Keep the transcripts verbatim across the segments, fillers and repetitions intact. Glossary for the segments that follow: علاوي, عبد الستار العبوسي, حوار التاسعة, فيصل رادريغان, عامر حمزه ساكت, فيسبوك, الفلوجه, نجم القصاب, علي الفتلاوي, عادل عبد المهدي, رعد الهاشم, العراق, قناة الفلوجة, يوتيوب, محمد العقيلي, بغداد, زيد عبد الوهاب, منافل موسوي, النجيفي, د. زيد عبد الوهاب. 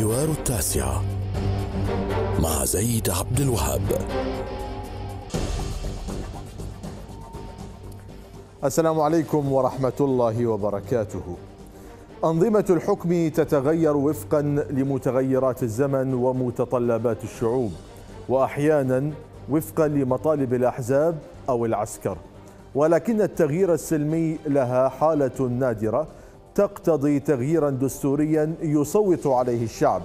حوار التاسعة مع زيد عبد الوهاب. السلام عليكم ورحمة الله وبركاته. أنظمة الحكم تتغير وفقا لمتغيرات الزمن ومتطلبات الشعوب، وأحيانا وفقا لمطالب الأحزاب أو العسكر، ولكن التغيير السلمي لها حالة نادرة تقتضي تغييرا دستوريا يصوت عليه الشعب،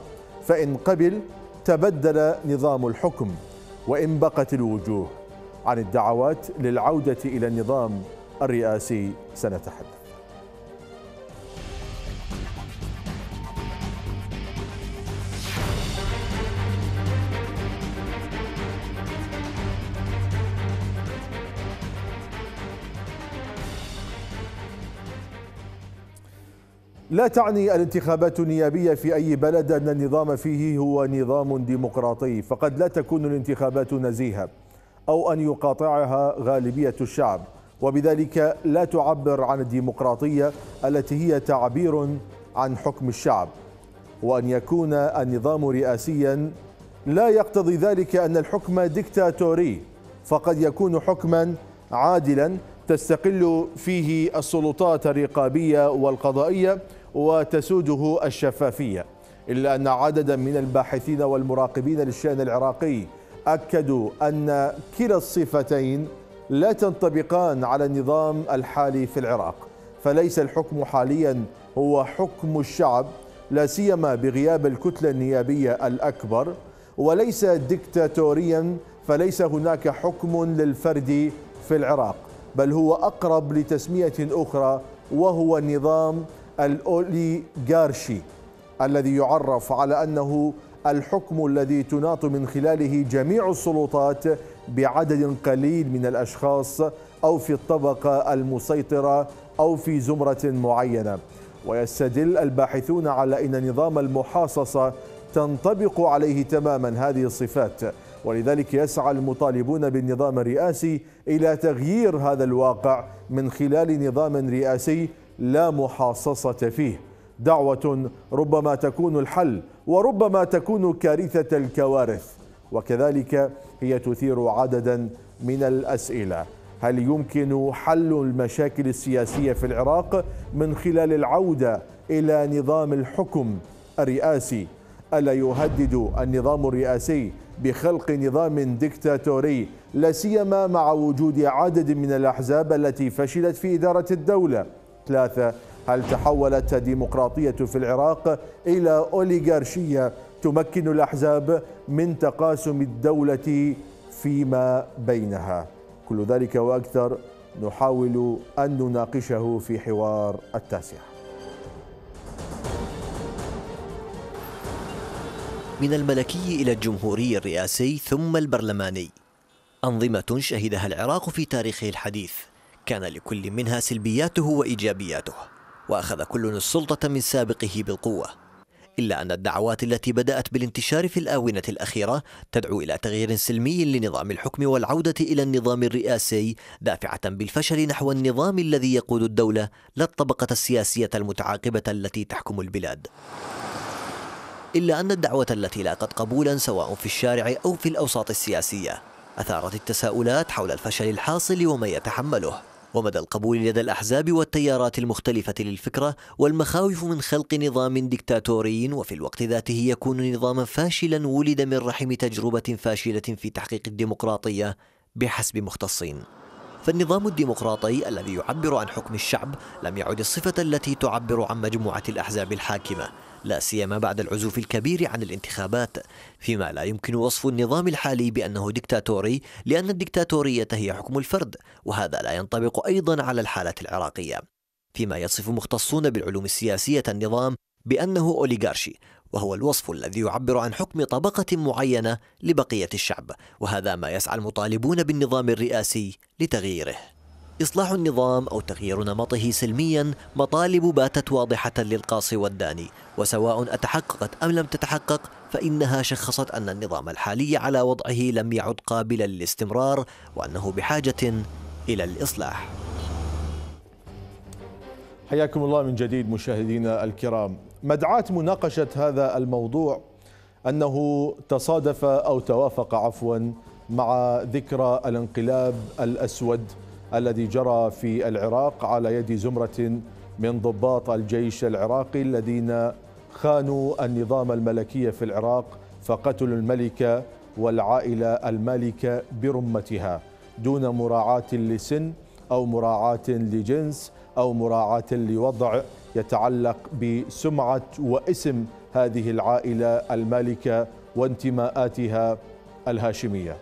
فإن قبل تبدل نظام الحكم وإن بقت الوجوه. عن الدعوات للعودة إلى النظام الرئاسي سنتحدث. لا تعني الانتخابات النيابية في أي بلد أن النظام فيه هو نظام ديمقراطي، فقد لا تكون الانتخابات نزيهة أو أن يقاطعها غالبية الشعب، وبذلك لا تعبر عن الديمقراطية التي هي تعبير عن حكم الشعب. وأن يكون النظام رئاسيا لا يقتضي ذلك أن الحكم ديكتاتوري، فقد يكون حكما عادلا تستقل فيه السلطات الرقابية والقضائية وتسوده الشفافية. إلا أن عددا من الباحثين والمراقبين للشأن العراقي أكدوا أن كلا الصفتين لا تنطبقان على النظام الحالي في العراق، فليس الحكم حاليا هو حكم الشعب، لا سيما بغياب الكتلة النيابية الأكبر، وليس ديكتاتوريا فليس هناك حكم للفرد في العراق، بل هو أقرب لتسمية أخرى وهو النظام الأوليغارشي، الذي يعرف على أنه الحكم الذي تناط من خلاله جميع السلطات بعدد قليل من الأشخاص أو في الطبقة المسيطرة أو في زمرة معينة. ويستدل الباحثون على أن نظام المحاصصة تنطبق عليه تماما هذه الصفات، ولذلك يسعى المطالبون بالنظام الرئاسي إلى تغيير هذا الواقع من خلال نظام رئاسي لا محاصصة فيه. دعوة ربما تكون الحل وربما تكون كارثة الكوارث، وكذلك هي تثير عددا من الأسئلة. هل يمكن حل المشاكل السياسية في العراق من خلال العودة إلى نظام الحكم الرئاسي؟ ألا يهدد النظام الرئاسي بخلق نظام ديكتاتوري، لا سيما مع وجود عدد من الأحزاب التي فشلت في إدارة الدولة؟ ثلاثة، هل تحولت الديمقراطية في العراق إلى أوليغارشية تمكن الأحزاب من تقاسم الدولة فيما بينها؟ كل ذلك وأكثر نحاول أن نناقشه في حوار التاسعة. من الملكي إلى الجمهوري الرئاسي ثم البرلماني، أنظمة شهدها العراق في تاريخه الحديث، كان لكل منها سلبياته وإيجابياته، وأخذ كل السلطة من سابقه بالقوة. إلا أن الدعوات التي بدأت بالانتشار في الآونة الأخيرة تدعو إلى تغيير سلمي لنظام الحكم والعودة إلى النظام الرئاسي، دافعة بالفشل نحو النظام الذي يقود الدولة لا الطبقة السياسية المتعاقبة التي تحكم البلاد. إلا أن الدعوة التي لاقت قبولا سواء في الشارع أو في الأوساط السياسية أثارت التساؤلات حول الفشل الحاصل وما يتحمله، ومدى القبول لدى الأحزاب والتيارات المختلفة للفكرة، والمخاوف من خلق نظام ديكتاتوري وفي الوقت ذاته يكون نظاما فاشلا ولد من رحم تجربة فاشلة في تحقيق الديمقراطية بحسب مختصين. فالنظام الديمقراطي الذي يعبر عن حكم الشعب لم يعد الصفة التي تعبر عن مجموعة الأحزاب الحاكمة، لا سيما بعد العزوف الكبير عن الانتخابات، فيما لا يمكن وصف النظام الحالي بأنه ديكتاتوري، لأن الديكتاتورية هي حكم الفرد، وهذا لا ينطبق أيضا على الحالة العراقية. فيما يصف مختصون بالعلوم السياسية النظام بأنه أوليغارشي، وهو الوصف الذي يعبر عن حكم طبقة معينة لبقية الشعب، وهذا ما يسعى المطالبون بالنظام الرئاسي لتغييره. إصلاح النظام أو تغيير نمطه سلميا مطالب باتت واضحة للقاصي والداني، وسواء أتحققت أم لم تتحقق فإنها شخصت أن النظام الحالي على وضعه لم يعد قابلا للاستمرار، وأنه بحاجة إلى الإصلاح. حياكم الله من جديد مشاهدينا الكرام. مدعاة مناقشة هذا الموضوع أنه تصادف أو توافق عفوا مع ذكرى الانقلاب الأسود الذي جرى في العراق على يد زمرة من ضباط الجيش العراقي الذين خانوا النظام الملكي في العراق فقتلوا الملكة والعائلة المالكة برمتها دون مراعاة لسن أو مراعاة لجنس أو مراعاة لوضع يتعلق بسمعة واسم هذه العائلة المالكة وانتماءاتها الهاشمية.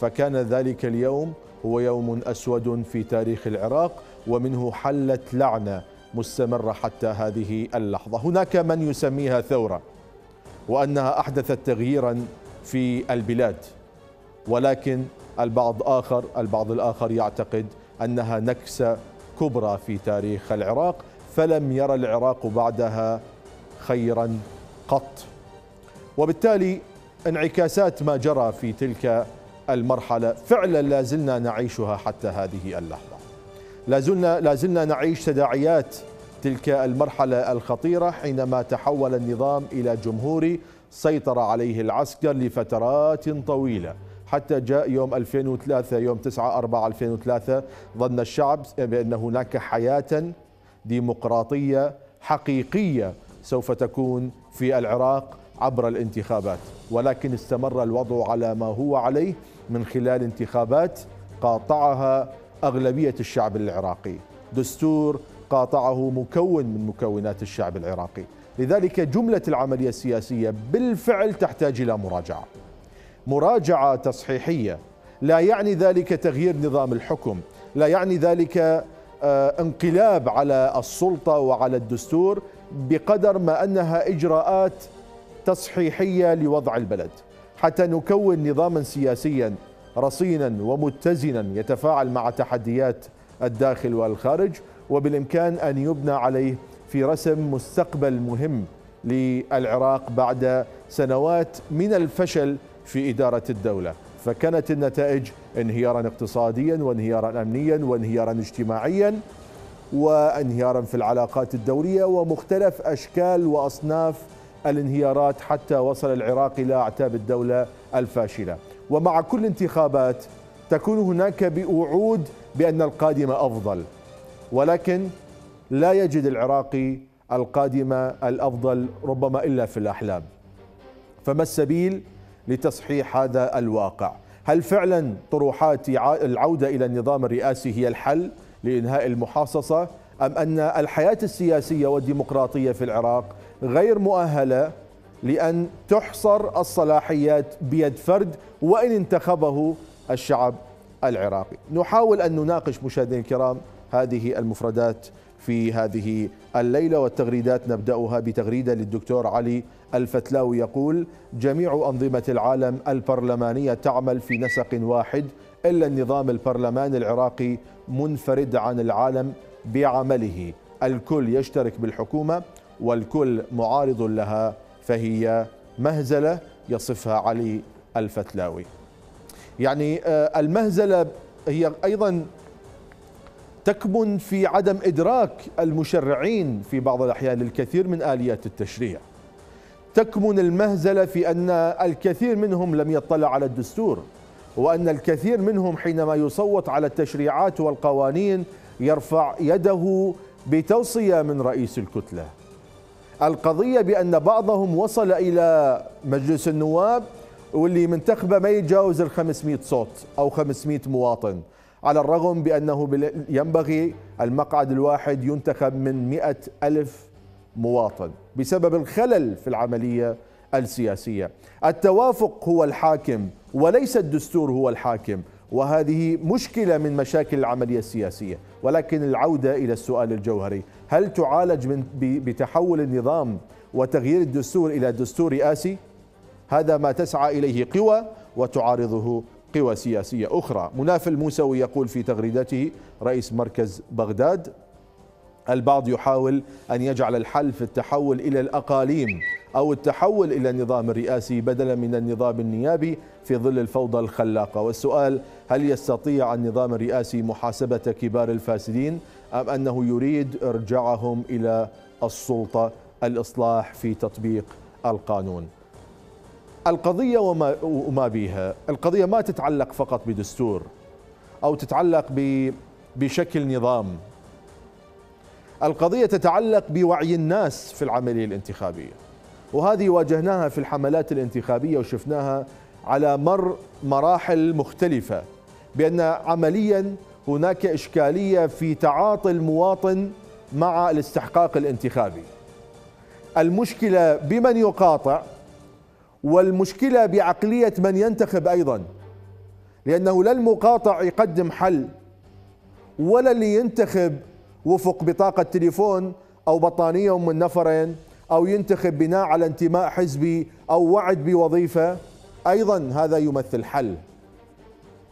فكان ذلك اليوم هو يوم أسود في تاريخ العراق، ومنه حلت لعنة مستمرة حتى هذه اللحظة. هناك من يسميها ثورة وأنها أحدثت تغييرا في البلاد، ولكن البعض آخر البعض الآخر يعتقد أنها نكسة كبرى في تاريخ العراق، فلم يرى العراق بعدها خيرا قط. وبالتالي انعكاسات ما جرى في تلك المرحلة فعلا لازلنا نعيشها حتى هذه اللحظة، لازلنا, لازلنا نعيش تداعيات تلك المرحلة الخطيرة حينما تحول النظام إلى جمهوري سيطر عليه العسكر لفترات طويلة حتى جاء يوم ألفين وثلاثة، يوم تسعة أربعة ألفين وثلاثة ظن الشعب بأن هناك حياة ديمقراطية حقيقية سوف تكون في العراق عبر الانتخابات، ولكن استمر الوضع على ما هو عليه من خلال انتخابات قاطعها أغلبية الشعب العراقي، دستور قاطعه مكون من مكونات الشعب العراقي. لذلك جملة العملية السياسية بالفعل تحتاج إلى مراجعة مراجعة تصحيحية. لا يعني ذلك تغيير نظام الحكم، لا يعني ذلك انقلاب على السلطة وعلى الدستور، بقدر ما أنها إجراءات تصحيحية لوضع البلد حتى نكون نظاما سياسيا رصينا ومتزنا يتفاعل مع تحديات الداخل والخارج، وبالإمكان أن يبنى عليه في رسم مستقبل مهم للعراق بعد سنوات من الفشل في إدارة الدولة. فكانت النتائج انهيارا اقتصاديا وانهيارا أمنيا وانهيارا اجتماعيا وانهيارا في العلاقات الدولية ومختلف أشكال وأصناف الانهيارات، حتى وصل العراق إلى أعتاب الدولة الفاشلة. ومع كل انتخابات تكون هناك بوعود بأن القادمة أفضل، ولكن لا يجد العراقي القادمة الأفضل ربما إلا في الأحلام. فما السبيل لتصحيح هذا الواقع؟ هل فعلا طروحات العودة إلى النظام الرئاسي هي الحل لإنهاء المحاصصة؟ أم أن الحياة السياسية والديمقراطية في العراق غير مؤهلة لأن تحصر الصلاحيات بيد فرد وإن انتخبه الشعب العراقي؟ نحاول أن نناقش مشاهدينا الكرام هذه المفردات في هذه الليلة، والتغريدات نبدأها بتغريدة للدكتور علي الفتلاوي يقول: جميع أنظمة العالم البرلمانية تعمل في نسق واحد إلا النظام البرلماني العراقي منفرد عن العالم بعمله، الكل يشترك بالحكومة والكل معارض لها فهي مهزلة، يصفها علي الفتلاوي. يعني المهزلة هي أيضا تكمن في عدم إدراك المشرعين في بعض الأحيان للكثير من آليات التشريع، تكمن المهزلة في أن الكثير منهم لم يطلع على الدستور، وأن الكثير منهم حينما يصوت على التشريعات والقوانين يرفع يده بتوصية من رئيس الكتلة. القضية بأن بعضهم وصل إلى مجلس النواب واللي منتخبه ما يتجاوز ال خمسمئة صوت أو خمسمئة مواطن، على الرغم بأنه ينبغي المقعد الواحد ينتخب من مئة ألف مواطن، بسبب الخلل في العملية السياسية. التوافق هو الحاكم وليس الدستور هو الحاكم، وهذه مشكلة من مشاكل العملية السياسية. ولكن العودة إلى السؤال الجوهري، هل تعالج من بتحول النظام وتغيير الدستور إلى دستور رئاسي؟ هذا ما تسعى إليه قوى وتعارضه قوى سياسية أخرى. منافل موسوي يقول في تغريدته، رئيس مركز بغداد: البعض يحاول أن يجعل الحل في التحول إلى الأقاليم أو التحول إلى النظام الرئاسي بدلا من النظام النيابي في ظل الفوضى الخلاقة. والسؤال، هل يستطيع النظام الرئاسي محاسبة كبار الفاسدين أم أنه يريد إرجاعهم إلى السلطة الإصلاح في تطبيق القانون. القضية وما, وما بيها، القضية ما تتعلق فقط بدستور أو تتعلق بشكل نظام، القضية تتعلق بوعي الناس في العملية الانتخابية، وهذه واجهناها في الحملات الانتخابية وشفناها على مر مراحل مختلفة، بأن عمليا هناك إشكالية في تعاطي المواطن مع الاستحقاق الانتخابي. المشكلة بمن يقاطع، والمشكلة بعقلية من ينتخب أيضا، لأنه لا المقاطع يقدم حل، ولا اللي ينتخب وفق بطاقة تليفون أو بطانية من نفرين، أو ينتخب بناء على انتماء حزبي أو وعد بوظيفة، أيضا هذا يمثل حل.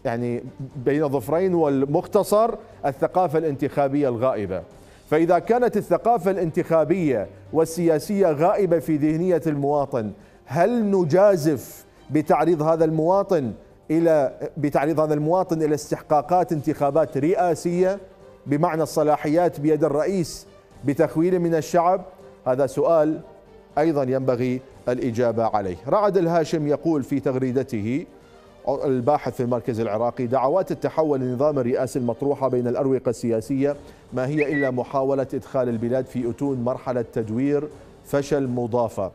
يعني بين الظفرين والمختصر الثقافة الانتخابية الغائبة. فإذا كانت الثقافة الانتخابية والسياسية غائبة في ذهنية المواطن، هل نجازف بتعريض هذا المواطن إلى بتعريض هذا المواطن إلى استحقاقات انتخابات رئاسية، بمعنى الصلاحيات بيد الرئيس بتخويل من الشعب؟ هذا سؤال أيضا ينبغي الإجابة عليه. رعد الهاشم يقول في تغريدته الباحث في المركز العراقي: دعوات التحول للنظام الرئاسي المطروحة بين الأروقة السياسية ما هي إلا محاولة إدخال البلاد في أتون مرحلة تدوير فشل مضافة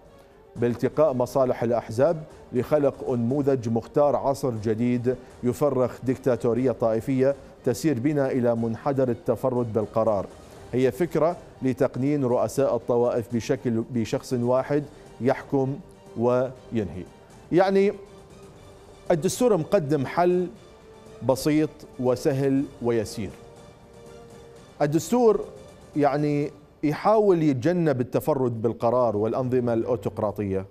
بالتقاء مصالح الأحزاب لخلق أنموذج مختار عصر جديد يفرخ ديكتاتورية طائفية تسير بنا إلى منحدر التفرد بالقرار. هي فكرة لتقنين رؤساء الطوائف بشكل بشخص واحد يحكم وينهي. يعني الدستور مقدم حل بسيط وسهل ويسير. الدستور يعني يحاول يتجنب التفرد بالقرار والأنظمة الأوتقراطية،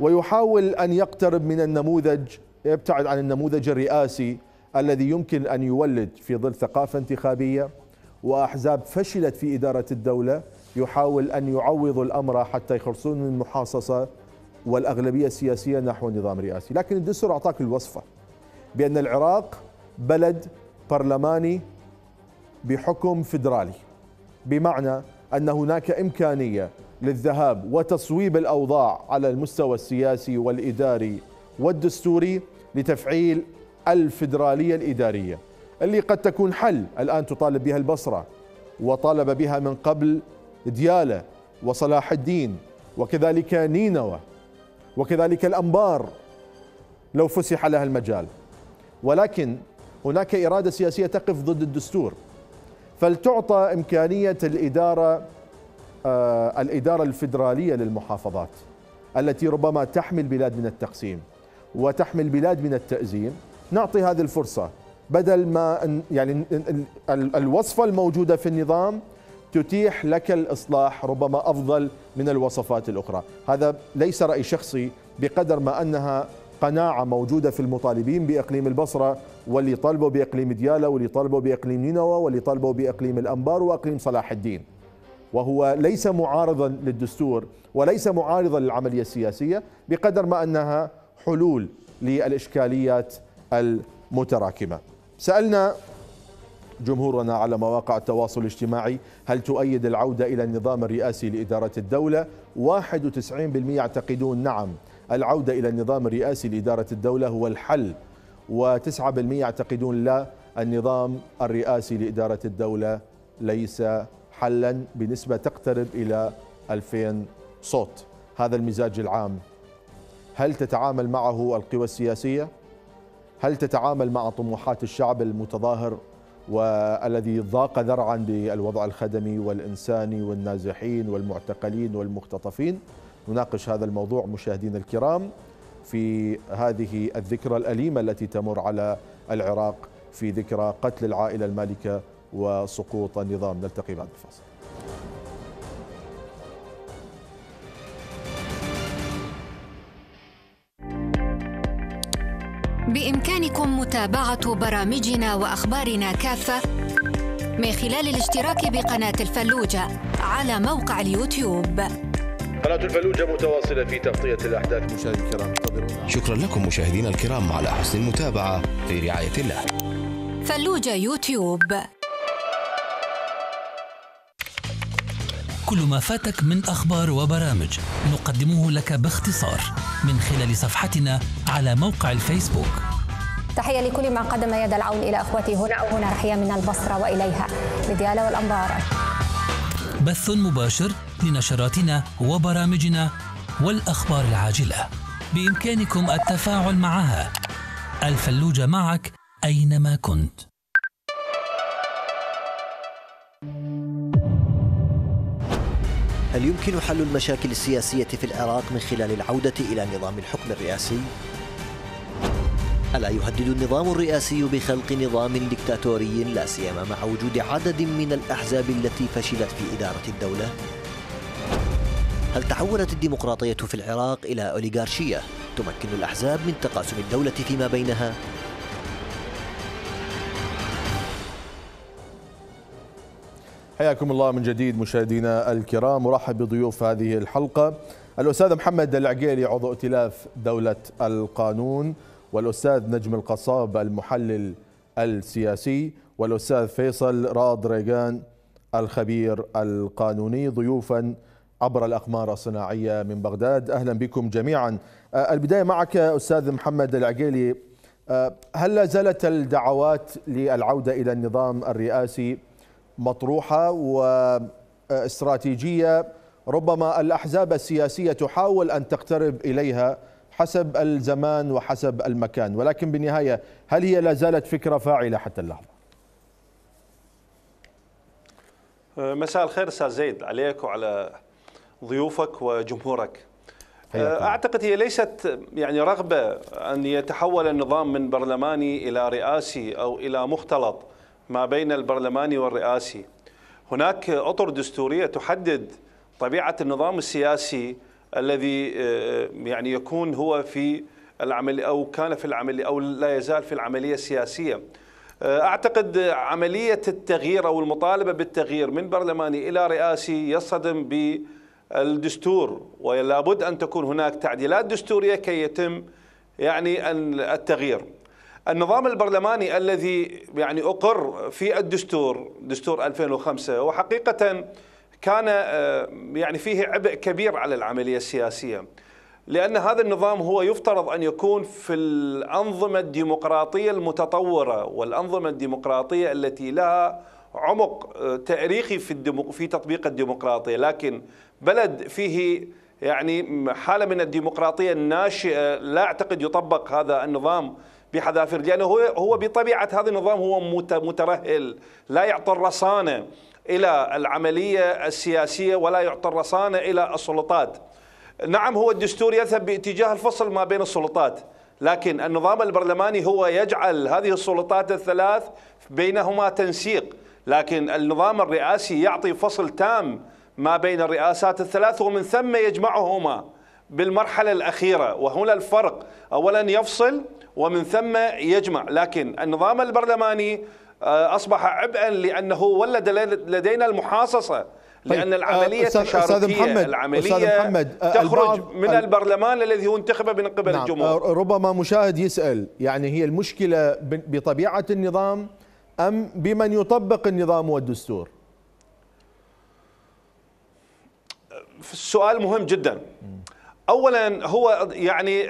ويحاول أن يقترب من النموذج، يبتعد عن النموذج الرئاسي الذي يمكن أن يولد في ظل ثقافة انتخابية وأحزاب فشلت في إدارة الدولة، يحاول أن يعوض الأمر حتى يخلصون من المحاصصة والأغلبية السياسية نحو النظام الرئاسي. لكن الدستور أعطاك الوصفة بأن العراق بلد برلماني بحكم فيدرالي، بمعنى أن هناك إمكانية للذهاب وتصويب الأوضاع على المستوى السياسي والإداري والدستوري لتفعيل الفيدرالية الإدارية، اللي قد تكون حل الآن تطالب بها البصرة، وطالب بها من قبل ديالى وصلاح الدين، وكذلك نينوى، وكذلك الأنبار لو فسح لها المجال. ولكن هناك إرادة سياسية تقف ضد الدستور، فلتعطى إمكانية الإدارة آه الإدارة الفيدرالية للمحافظات التي ربما تحمي البلاد من التقسيم وتحمي البلاد من التأزيم. نعطي هذه الفرصة، بدل ما يعني الوصفة الموجودة في النظام تتيح لك الإصلاح ربما أفضل من الوصفات الأخرى. هذا ليس رأي شخصي بقدر ما أنها قناعة موجودة في المطالبين بإقليم البصرة، واللي طالبوا بإقليم ديالى، واللي طالبوا بإقليم نينوى، واللي طالبوا بإقليم الأنبار وإقليم صلاح الدين. وهو ليس معارضا للدستور وليس معارضا للعملية السياسية بقدر ما أنها حلول للإشكاليات المتراكمة. سألنا جمهورنا على مواقع التواصل الاجتماعي: هل تؤيد العودة إلى النظام الرئاسي لإدارة الدولة؟ واحد وتسعين بالمئة يعتقدون نعم العودة إلى النظام الرئاسي لإدارة الدولة هو الحل، وتسعة بالمئة يعتقدون لا، النظام الرئاسي لإدارة الدولة ليس حلا، بنسبة تقترب إلى ألفين صوت. هذا المزاج العام، هل تتعامل معه القوى السياسية؟ هل تتعامل مع طموحات الشعب المتظاهر والذي ضاق ذرعا بالوضع الخدمي والإنساني والنازحين والمعتقلين والمختطفين؟ نناقش هذا الموضوع مشاهدينا الكرام في هذه الذكرى الأليمة التي تمر على العراق، في ذكرى قتل العائلة المالكة وسقوط النظام. نلتقي بعد الفاصل. بإمكانكم متابعة برامجنا وأخبارنا كافة من خلال الاشتراك بقناة الفلوجة على موقع اليوتيوب. قناة الفلوجة متواصلة في تغطية الأحداث. مشاهدي الكرام، انتظرونا. شكرا لكم مشاهدينا الكرام على حسن المتابعة، في رعاية الله. فلوجة يوتيوب. كل ما فاتك من أخبار وبرامج نقدمه لك باختصار من خلال صفحتنا على موقع الفيسبوك. تحية لكل من قدم يد العون إلى أخوتي هنا أو هنا رحية من البصرة وإليها بديالة والأنبار. بث مباشر لنشراتنا وبرامجنا والأخبار العاجلة بإمكانكم التفاعل معها. الفلوجة معك أينما كنت. هل يمكن حل المشاكل السياسية في العراق من خلال العودة إلى نظام الحكم الرئاسي؟ ألا يهدد النظام الرئاسي بخلق نظام دكتاتوري لا سيما مع وجود عدد من الأحزاب التي فشلت في إدارة الدولة؟ هل تحولت الديمقراطية في العراق إلى أوليغارشية تمكن الأحزاب من تقاسم الدولة فيما بينها؟ حياكم الله من جديد مشاهدينا الكرام، ورحب بضيوف هذه الحلقة الأستاذ محمد العقيلي عضو ائتلاف دولة القانون، والأستاذ نجم القصاب المحلل السياسي، والأستاذ فيصل رادريغان الخبير القانوني، ضيوفا عبر الأقمار الصناعية من بغداد. أهلا بكم جميعا. البداية معك أستاذ محمد العقيلي، هل لا زالت الدعوات للعودة إلى النظام الرئاسي مطروحة واستراتيجية ربما الأحزاب السياسية تحاول أن تقترب إليها حسب الزمان وحسب المكان، ولكن بالنهاية هل هي لا زالت فكرة فاعلة حتى اللحظة؟ مساء الخير أستاذ زيد، عليك وعلى ضيوفك وجمهورك. أعتقد هي ليست يعني رغبة أن يتحول النظام من برلماني إلى رئاسي أو إلى مختلط ما بين البرلماني والرئاسي. هناك أطر دستورية تحدد طبيعة النظام السياسي الذي يعني يكون هو في العمل أو كان في العمل أو لا يزال في العملية السياسية. أعتقد عملية التغيير أو المطالبة بالتغيير من برلماني إلى رئاسي يصطدم بالدستور، ولا بد أن تكون هناك تعديلات دستورية كي يتم يعني التغيير. النظام البرلماني الذي يعني أقر في الدستور دستور ألفين وخمسة وحقيقة كان يعني فيه عبء كبير على العملية السياسية، لأن هذا النظام هو يفترض أن يكون في الأنظمة الديمقراطية المتطورة والأنظمة الديمقراطية التي لها عمق تاريخي في في تطبيق الديمقراطية، لكن بلد فيه يعني حالة من الديمقراطية الناشئة لا أعتقد يطبق هذا النظام بحذافير، لأنه هو هو بطبيعة هذا النظام هو مترهل، لا يعطي الرصانة إلى العملية السياسية ولا يعطي الرصانة إلى السلطات. نعم هو الدستور يذهب باتجاه الفصل ما بين السلطات، لكن النظام البرلماني هو يجعل هذه السلطات الثلاث بينهما تنسيق، لكن النظام الرئاسي يعطي فصل تام ما بين الرئاسات الثلاث ومن ثم يجمعهما بالمرحلة الأخيرة، وهنا الفرق. أولا يفصل ومن ثم يجمع، لكن النظام البرلماني أصبح عبئا لأنه ولد لدينا المحاصصة، لأن العملية التشاركية العملية تخرج من البرلمان الذي هو انتخب من قبل نعم الجمهور. ربما مشاهد يسأل، يعني هي المشكلة بطبيعة النظام أم بمن يطبق النظام والدستور؟ السؤال مهم جدا. أولا هو يعني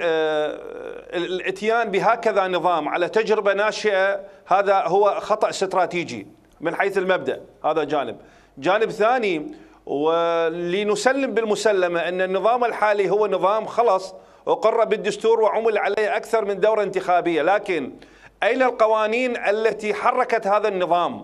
الاتيان بهكذا نظام على تجربة ناشئة هذا هو خطأ استراتيجي من حيث المبدأ، هذا جانب. جانب ثاني ولنسلم بالمسلمة أن النظام الحالي هو نظام خلص أقر بالدستور وعمل عليه أكثر من دورة انتخابية، لكن أين القوانين التي حركت هذا النظام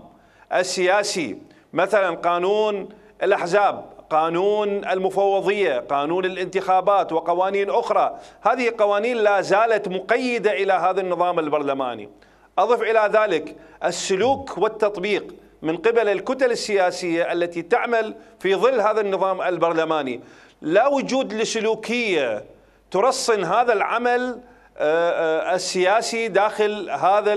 السياسي؟ مثلا قانون الأحزاب، قانون المفوضية، قانون الانتخابات وقوانين أخرى، هذه قوانين لا زالت مقيدة إلى هذا النظام البرلماني. أضف إلى ذلك السلوك والتطبيق من قبل الكتل السياسية التي تعمل في ظل هذا النظام البرلماني، لا وجود لسلوكية ترصن هذا العمل السياسي داخل هذا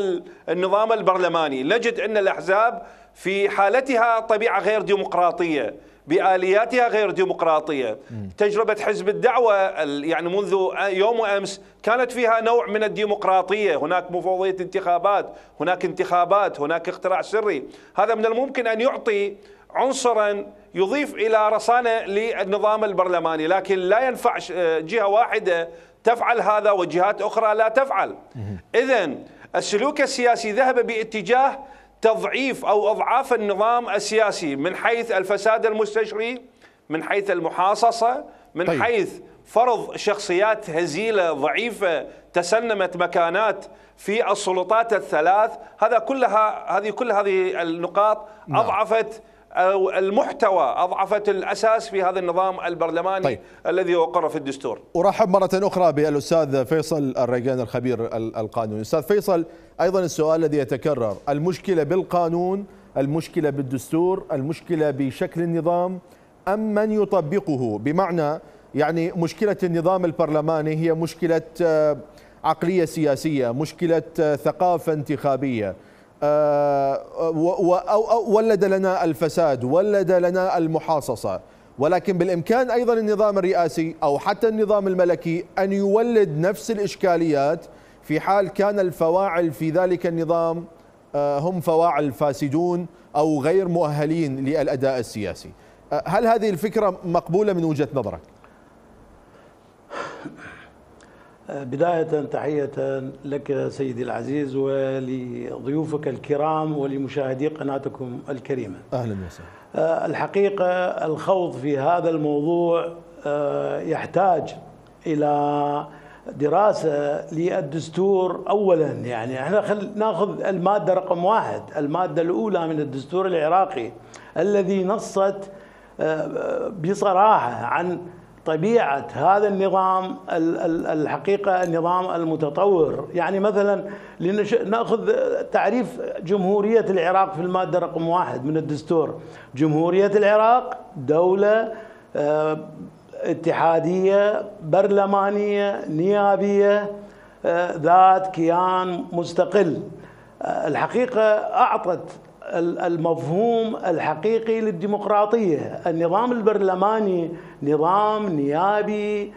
النظام البرلماني. نجد أن الأحزاب في حالتها طبيعة غير ديمقراطية بآلياتها غير ديمقراطية. تجربة حزب الدعوة يعني منذ يوم وأمس كانت فيها نوع من الديمقراطية، هناك مفوضية انتخابات، هناك انتخابات، هناك اختراع سري. هذا من الممكن أن يعطي عنصرا يضيف إلى رصانة للنظام البرلماني، لكن لا ينفع جهة واحدة تفعل هذا وجهات أخرى لا تفعل. إذن السلوك السياسي ذهب باتجاه تضعيف أو أضعاف النظام السياسي من حيث الفساد المستشري، من حيث المحاصصة، من طيب. حيث فرض شخصيات هزيلة ضعيفة تسلمت مكانات في السلطات الثلاث. هذا كلها هذه كل هذه النقاط نعم. أضعفت أو المحتوى، أضعفت الأساس في هذا النظام البرلماني طيب. الذي وقر في الدستور. أرحب مرة أخرى بالأستاذ فيصل الرادريغان الخبير القانوني. أستاذ فيصل، أيضا السؤال الذي يتكرر، المشكلة بالقانون، المشكلة بالدستور، المشكلة بشكل النظام أم من يطبقه؟ بمعنى يعني مشكلة النظام البرلماني هي مشكلة عقلية سياسية، مشكلة ثقافة انتخابية، ولد لنا الفساد، ولد لنا المحاصصة، ولكن بالإمكان أيضا النظام الرئاسي أو حتى النظام الملكي أن يولد نفس الإشكاليات في حال كان الفواعل في ذلك النظام هم فواعل فاسدون أو غير مؤهلين للأداء السياسي. هل هذه الفكرة مقبولة من وجهة نظرك؟ بداية تحية لك سيدي العزيز ولضيوفك الكرام ولمشاهدي قناتكم الكريمة. أهلا وسهلا. الحقيقة الخوض في هذا الموضوع يحتاج إلى دراسة للدستور أولا، يعني احنا خل ناخذ المادة رقم واحد، المادة الأولى من الدستور العراقي الذي نصت بصراحة عن طبيعة هذا النظام، الحقيقة النظام المتطور. يعني مثلا لنأخذ تعريف جمهورية العراق في المادة رقم واحد من الدستور: جمهورية العراق دولة اتحادية برلمانية نيابية ذات كيان مستقل. الحقيقة أعطت المفهوم الحقيقي للديمقراطية. النظام البرلماني نظام نيابي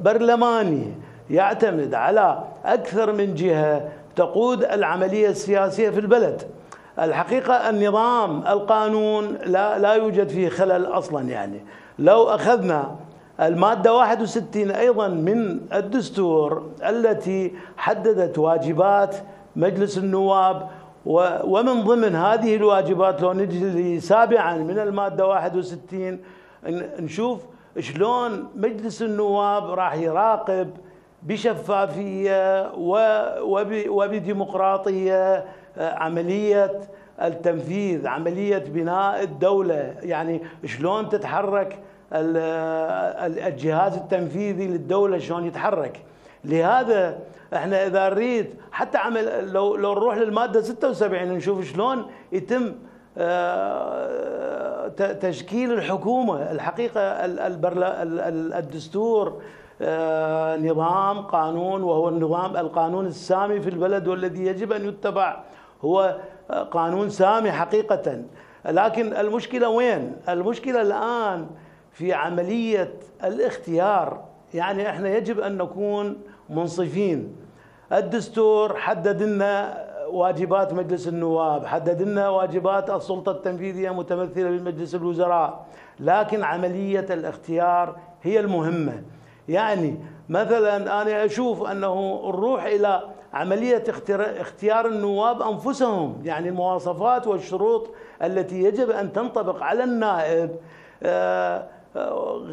برلماني يعتمد على أكثر من جهة تقود العملية السياسية في البلد. الحقيقة النظام القانون لا لا يوجد فيه خلل أصلا. يعني لو أخذنا المادة واحد وستين أيضا من الدستور التي حددت واجبات مجلس النواب، ومن ضمن هذه الواجبات لو نجي سابعا من المادة واحد وستين نشوف شلون مجلس النواب راح يراقب بشفافية وبديمقراطية عملية التنفيذ، عملية بناء الدولة. يعني شلون تتحرك الجهاز التنفيذي للدولة، شلون يتحرك. لهذا احنا اذا نريد حتى عمل لو لو نروح للماده ستة وسبعين نشوف شلون يتم تشكيل الحكومه. الحقيقه الدستور نظام قانون، وهو النظام القانون السامي في البلد والذي يجب ان يتبع، هو قانون سامي حقيقه. لكن المشكله وين؟ المشكله الان في عمليه الاختيار. يعني احنا يجب ان نكون منصفين. الدستور حدد لنا واجبات مجلس النواب، حدد لنا واجبات السلطه التنفيذيه متمثله بمجلس الوزراء، لكن عمليه الاختيار هي المهمه. يعني مثلا انا اشوف انه نروح الى عمليه اختيار النواب انفسهم، يعني المواصفات والشروط التي يجب ان تنطبق على النائب آه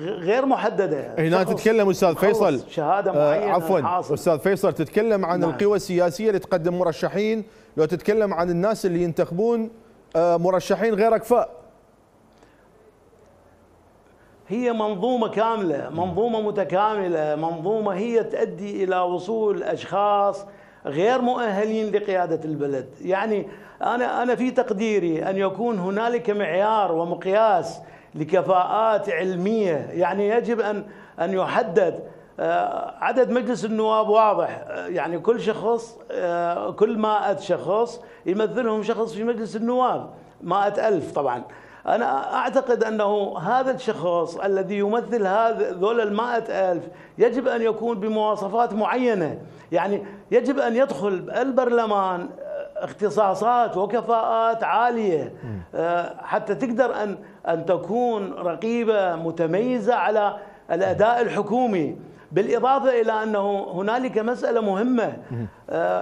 غير محدده. هنا تتكلم استاذ فيصل شهاده معينه، عفوا استاذ فيصل، تتكلم عن نعم. القوى السياسيه اللي تقدم مرشحين، لو تتكلم عن الناس اللي ينتخبون مرشحين غير اكفاء. هي منظومه كامله، منظومه متكامله، منظومه هي تؤدي الى وصول اشخاص غير مؤهلين لقياده البلد. يعني انا انا في تقديري ان يكون هنالك معيار ومقياس لكفاءات علمية. يعني يجب أن أن يحدد عدد مجلس النواب واضح، يعني كل شخص كل مائة شخص يمثلهم شخص في مجلس النواب، مائة ألف طبعا. أنا أعتقد أنه هذا الشخص الذي يمثل هذا ذول المائة ألف يجب أن يكون بمواصفات معينة. يعني يجب أن يدخل البرلمان اختصاصات وكفاءات عالية حتى تقدر أن أن تكون رقيبة متميزة على الأداء الحكومي. بالإضافة إلى أنه هنالك مسألة مهمة،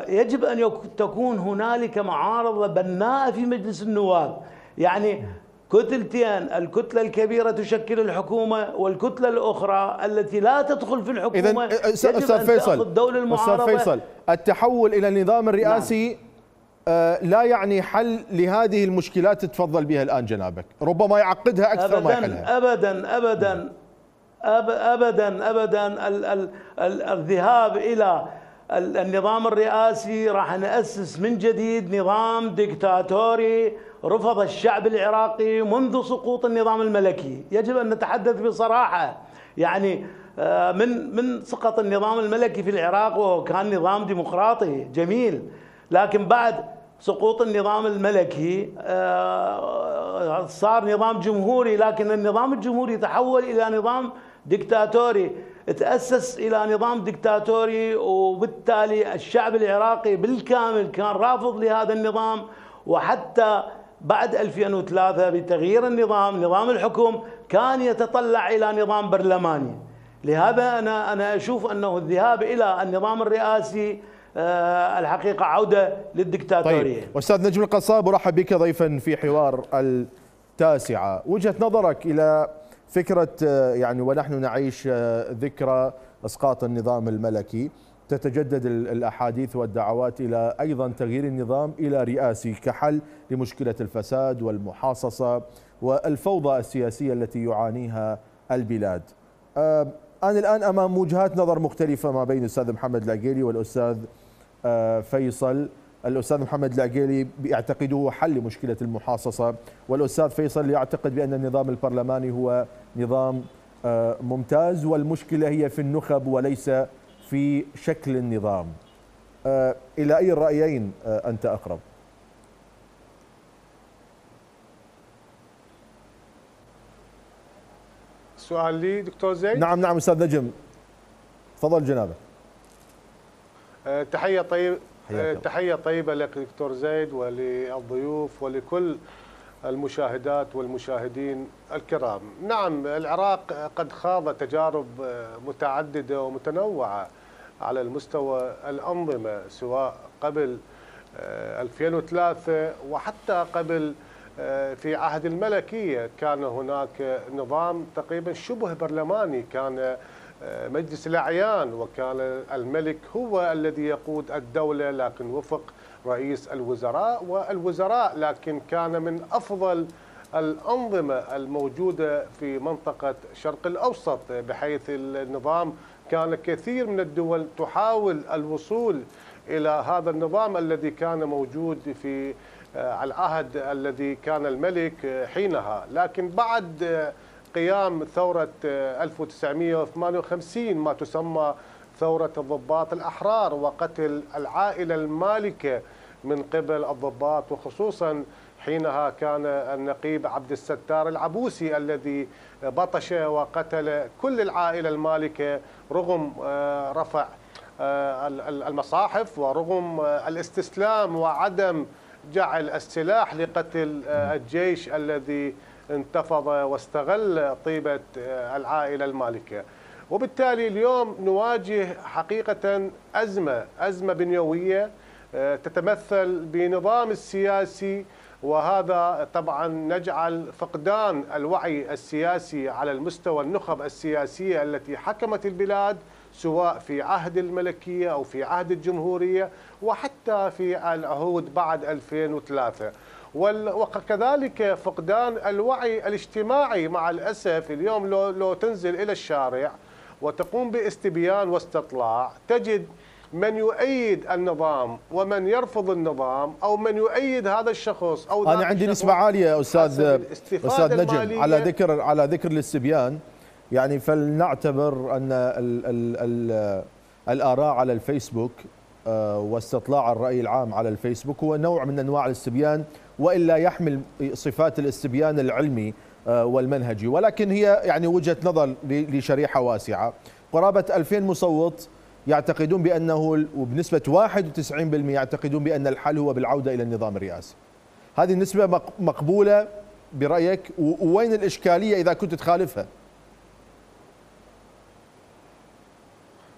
يجب أن تكون هنالك معارضة بناءة في مجلس النواب، يعني كتلتين، الكتلة الكبيرة تشكل الحكومة والكتلة الأخرى التي لا تدخل في الحكومة. إذن يجب أن تأخذ دور المعارضة. أستاذ فيصل، التحول إلى النظام الرئاسي نعم. لا يعني حل لهذه المشكلات تتفضل بها الآن جنابك، ربما يعقدها أكثر ما يحلها. أبدا أبدا أبدا أبدا ال ال ال الذهاب إلى النظام الرئاسي، راح نأسس من جديد نظام ديكتاتوري رفض الشعب العراقي منذ سقوط النظام الملكي. يجب أن نتحدث بصراحة، يعني من من سقط النظام الملكي في العراق، وهو كان نظام ديمقراطي جميل، لكن بعد سقوط النظام الملكي صار نظام جمهوري، لكن النظام الجمهوري تحول إلى نظام ديكتاتوري، تأسس إلى نظام ديكتاتوري، وبالتالي الشعب العراقي بالكامل كان رافض لهذا النظام. وحتى بعد ألفين وثلاثة بتغيير النظام، نظام الحكم كان يتطلع إلى نظام برلماني. لهذا أنا أنا أشوف أنه الذهاب إلى النظام الرئاسي الحقيقة عودة للدكتاتورية. طيب. أستاذ نجم القصاب، أرحب بك ضيفا في حوار التاسعة. وجهة نظرك إلى فكرة، يعني ونحن نعيش ذكرى إسقاط النظام الملكي، تتجدد الأحاديث والدعوات إلى أيضا تغيير النظام إلى رئاسي كحل لمشكلة الفساد والمحاصصة والفوضى السياسية التي يعانيها البلاد. أنا الآن أمام وجهات نظر مختلفة ما بين الأستاذ محمد العقيلي والأستاذ فيصل. الأستاذ محمد العقيلي يعتقده حل مشكلة المحاصصة، والأستاذ فيصل يعتقد بأن النظام البرلماني هو نظام ممتاز، والمشكلة هي في النخب وليس في شكل النظام. إلى أي الرأيين أنت أقرب؟ سؤال لي دكتور زيد؟ نعم نعم أستاذ نجم، تفضل جنابك. أه تحية طيب أه تحية طيبة لك دكتور زيد وللضيوف ولكل المشاهدات والمشاهدين الكرام. نعم، العراق قد خاض تجارب متعددة ومتنوعة على المستوى الأنظمة، سواء قبل ألفين وثلاثة وحتى قبل في عهد الملكية. كان هناك نظام تقريبا شبه برلماني، كان مجلس الأعيان، وكان الملك هو الذي يقود الدولة، لكن وفق رئيس الوزراء والوزراء، لكن كان من أفضل الأنظمة الموجودة في منطقة الشرق الأوسط، بحيث النظام كان كثير من الدول تحاول الوصول إلى هذا النظام الذي كان موجود في العهد الذي كان الملك حينها. لكن بعد قيام ثورة ألف وتسعمئة وثمانية وخمسين ما تسمى ثورة الضباط الأحرار، وقتل العائلة المالكة من قبل الضباط، وخصوصا حينها كان النقيب عبد الستار العبوسي الذي بطش وقتل كل العائلة المالكة رغم رفع المصاحف ورغم الاستسلام وعدم جعل السلاح لقتل الجيش الذي انتفض واستغل طيبة العائلة المالكة. وبالتالي اليوم نواجه حقيقة أزمة أزمة بنيوية تتمثل بنظام السياسي، وهذا طبعا نجعل فقدان الوعي السياسي على المستوى النخب السياسية التي حكمت البلاد، سواء في عهد الملكية أو في عهد الجمهورية وحتى في العهود بعد ألفين وثلاثة، وكذلك فقدان الوعي الاجتماعي. مع الأسف اليوم لو, لو تنزل إلى الشارع وتقوم باستبيان واستطلاع، تجد من يؤيد النظام ومن يرفض النظام، أو من يؤيد هذا الشخص أو أنا عندي نسبة عالية أستاذ أستاذ نجم. على ذكر على ذكر الاستبيان، يعني فلنعتبر أن ال ال ال الآراء على الفيسبوك واستطلاع الرأي العام على الفيسبوك هو نوع من أنواع الاستبيان، وإلا يحمل صفات الاستبيان العلمي والمنهجي، ولكن هي يعني وجهة نظر لشريحة واسعة. قرابة ألفين مصوت يعتقدون بأنه وبنسبة واحد وتسعين بالمئة يعتقدون بأن الحل هو بالعودة إلى النظام الرئاسي. هذه النسبة مقبولة برأيك؟ وين الإشكالية إذا كنت تخالفها؟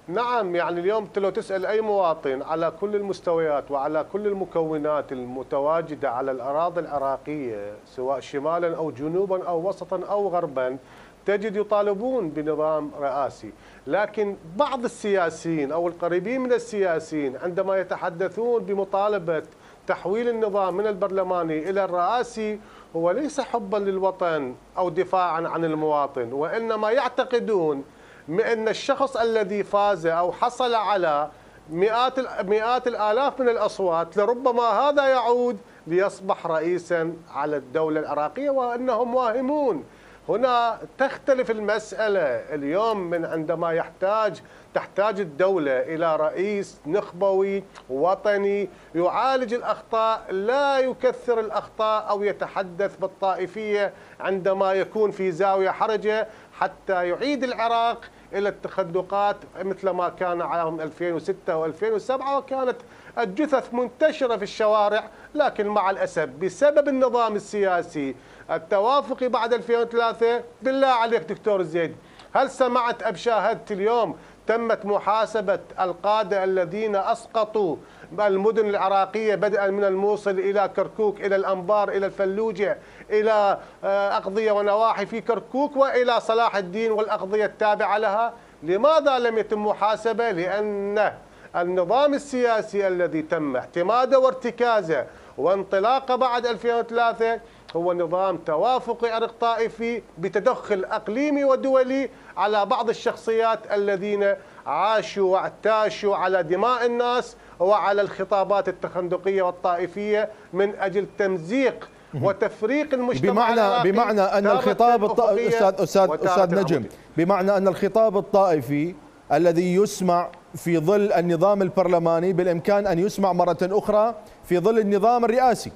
نعم، يعني اليوم لو تسأل أي مواطن على كل المستويات وعلى كل المكونات المتواجدة على الأراضي العراقية سواء شمالا أو جنوبا أو وسطا أو غربا تجد يطالبون بنظام رئاسي، لكن بعض السياسيين أو القريبين من السياسيين عندما يتحدثون بمطالبة تحويل النظام من البرلماني إلى الرئاسي هو ليس حبا للوطن أو دفاعا عن المواطن، وإنما يعتقدون أن الشخص الذي فاز أو حصل على مئات مئات الآلاف من الأصوات لربما هذا يعود ليصبح رئيسا على الدولة العراقية، وأنهم واهمون. هنا تختلف المسألة. اليوم من عندما يحتاج تحتاج الدولة إلى رئيس نخبوي وطني يعالج الأخطاء، لا يكثر الأخطاء أو يتحدث بالطائفية عندما يكون في زاوية حرجة، حتى يعيد العراق إلى التخندقات مثل ما كان عام ألفين وستة وألفين وسبعة، وكانت الجثث منتشرة في الشوارع، لكن مع الأسف بسبب النظام السياسي التوافقي بعد ألفين وثلاثة. بالله عليك دكتور زيد، هل سمعت أم شاهدت اليوم تمت محاسبة القادة الذين أسقطوا المدن العراقية بدءا من الموصل إلى كركوك إلى الأنبار إلى الفلوجة إلى أقضية ونواحي في كركوك وإلى صلاح الدين والأقضية التابعة لها؟ لماذا لم يتم محاسبة؟ لأن النظام السياسي الذي تم اعتماده وارتكازه وانطلاقه بعد ألفين وثلاثة هو نظام توافقي عرق طائفي بتدخل أقليمي ودولي على بعض الشخصيات الذين عاشوا واعتاشوا على دماء الناس وعلى الخطابات التخندقية والطائفية من أجل تمزيق وتفريق المجتمع. بمعنى بمعنى أن الخطاب الطائفي أستاذ أستاذ أستاذ نجم، بمعنى أن الخطاب الطائفي الذي يسمع في ظل النظام البرلماني بالإمكان أن يسمع مرة أخرى في ظل النظام الرئاسي،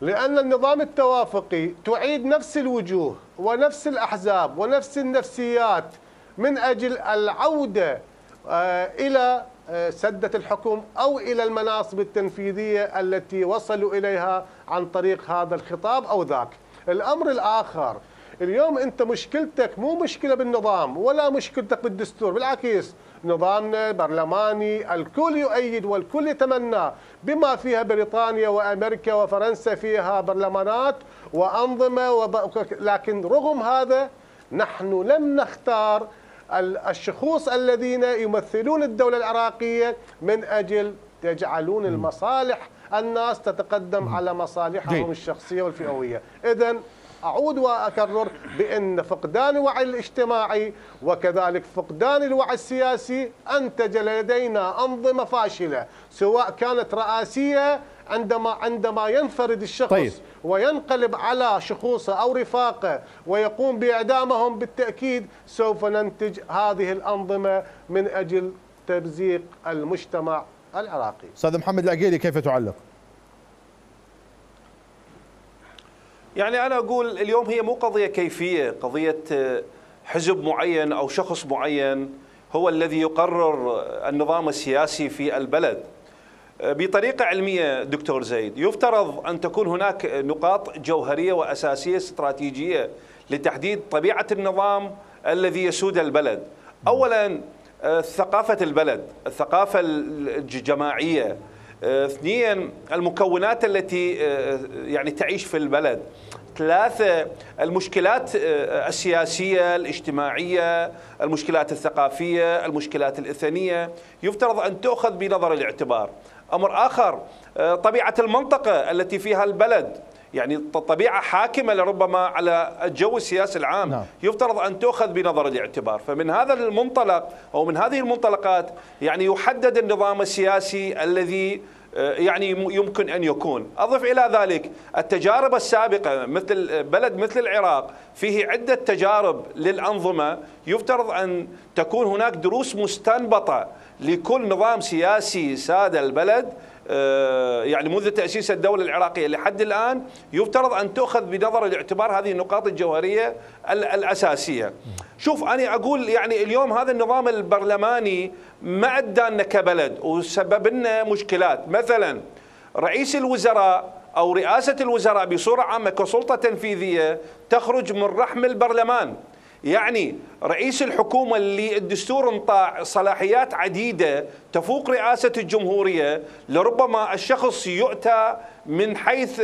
لأن النظام التوافقي تعيد نفس الوجوه ونفس الأحزاب ونفس النفسيات من أجل العودة إلى سدة الحكم أو إلى المناصب التنفيذية التي وصلوا إليها عن طريق هذا الخطاب أو ذاك. الأمر الآخر، اليوم أنت مشكلتك مو مشكلة بالنظام ولا مشكلتك بالدستور، بالعكس نظامنا برلماني الكل يؤيد والكل يتمنى، بما فيها بريطانيا وأمريكا وفرنسا فيها برلمانات وأنظمة وب... لكن رغم هذا نحن لم نختار الشخوص الذين يمثلون الدولة العراقية من أجل يجعلون المصالح الناس تتقدم على مصالحهم الشخصية والفئوية. إذن أعود وأكرر بأن فقدان الوعي الاجتماعي وكذلك فقدان الوعي السياسي أنتج لدينا أنظمة فاشلة سواء كانت رئاسية عندما عندما ينفرد الشخص طيب. وينقلب على شخوصه أو رفاقه ويقوم بإعدامهم، بالتأكيد سوف ننتج هذه الأنظمة من أجل تمزيق المجتمع العراقي. أستاذ محمد العقيلي، كيف تعلق؟ يعني أنا أقول اليوم هي مو قضية كيفية، قضية حزب معين أو شخص معين هو الذي يقرر النظام السياسي في البلد بطريقة علمية. دكتور زيد، يفترض أن تكون هناك نقاط جوهرية وأساسية استراتيجية لتحديد طبيعة النظام الذي يسود البلد. أولا ثقافة البلد، الثقافة الجماعية. اثنين، المكونات التي يعني تعيش في البلد. ثلاثة، المشكلات السياسية الاجتماعية، المشكلات الثقافية، المشكلات الإثنية، يفترض أن تؤخذ بنظر الاعتبار. أمر آخر، طبيعة المنطقة التي فيها البلد، يعني طبيعة حاكمة لربما على الجو السياسي العام، نعم. يفترض أن تؤخذ بنظر الاعتبار. فمن هذا المنطلق أو من هذه المنطلقات يعني يحدد النظام السياسي الذي يعني يمكن أن يكون. أضف إلى ذلك التجارب السابقة، مثل بلد مثل العراق فيه عدة تجارب للأنظمة، يفترض أن تكون هناك دروس مستنبطة لكل نظام سياسي ساد البلد يعني منذ تأسيس الدولة العراقية لحد الآن يفترض أن تأخذ بنظر الاعتبار هذه النقاط الجوهرية الأساسية. شوف أنا أقول يعني اليوم هذا النظام البرلماني ما عدانا كبلد وسبب لنا مشكلات. مثلا رئيس الوزراء أو رئاسة الوزراء بصورة عامة كسلطة تنفيذية تخرج من رحم البرلمان. يعني رئيس الحكومة اللي الدستور انطاع صلاحيات عديدة تفوق رئاسة الجمهورية، لربما الشخص يؤتى من حيث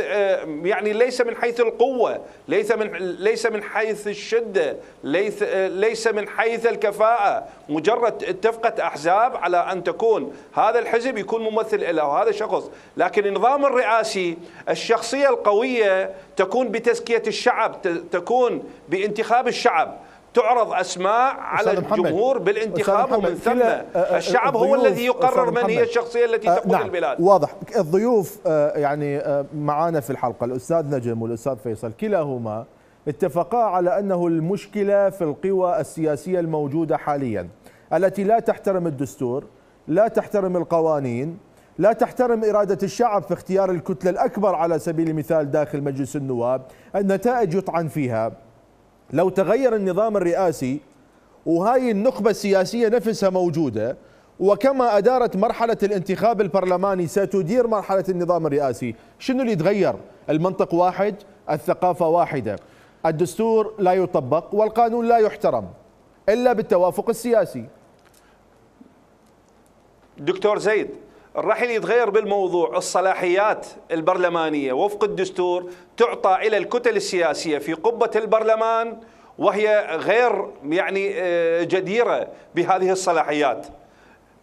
يعني ليس من حيث القوة، ليس من ليس من حيث الشدة، ليس ليس من حيث الكفاءة، مجرد اتفقت أحزاب على أن تكون هذا الحزب يكون ممثل له وهذا شخص. لكن النظام الرئاسي الشخصية القوية تكون بتزكية الشعب، تكون بانتخاب الشعب، تعرض أسماء على الجمهور بالانتخاب ومن ثم الشعب هو الذي يقرر من هي الشخصية التي تقود نعم البلاد. واضح. الضيوف يعني معانا في الحلقة الأستاذ نجم والأستاذ فيصل كلاهما اتفقا على أنه المشكلة في القوى السياسية الموجودة حاليا التي لا تحترم الدستور، لا تحترم القوانين، لا تحترم إرادة الشعب في اختيار الكتلة الأكبر على سبيل المثال داخل مجلس النواب. النتائج يطعن فيها. لو تغير النظام الرئاسي وهاي النخبة السياسية نفسها موجودة وكما أدارت مرحلة الانتخاب البرلماني ستدير مرحلة النظام الرئاسي، شنو اللي يتغير؟ المنطق واحد، الثقافة واحدة، الدستور لا يطبق والقانون لا يحترم إلا بالتوافق السياسي. دكتور زيد، راح يتغير بالموضوع الصلاحيات البرلمانية وفق الدستور تعطى إلى الكتل السياسية في قبة البرلمان وهي غير يعني جديرة بهذه الصلاحيات.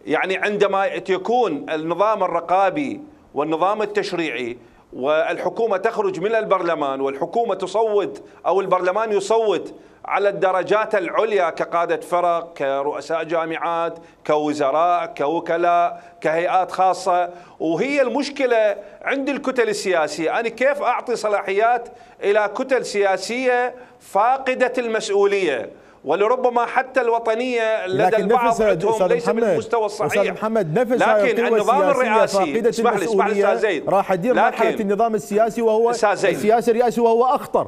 يعني عندما يكون النظام الرقابي والنظام التشريعي والحكومة تخرج من البرلمان والحكومة تصوت أو البرلمان يصوت على الدرجات العليا كقادة فرق، كرؤساء جامعات، كوزراء، كوكلاء، كهيئات خاصة، وهي المشكلة عند الكتل السياسية. أنا كيف أعطي صلاحيات إلى كتل سياسية فاقدة المسؤولية ولربما حتى الوطنية لدى البعض عندهم ليس بالمستوى الصحيح. محمد نفس لكن النظام الرئاسي اسمح لي اسمح لي استاذ زيد راح يدير مرحلة النظام السياسي وهو السياسي الرئاسي وهو أخطر.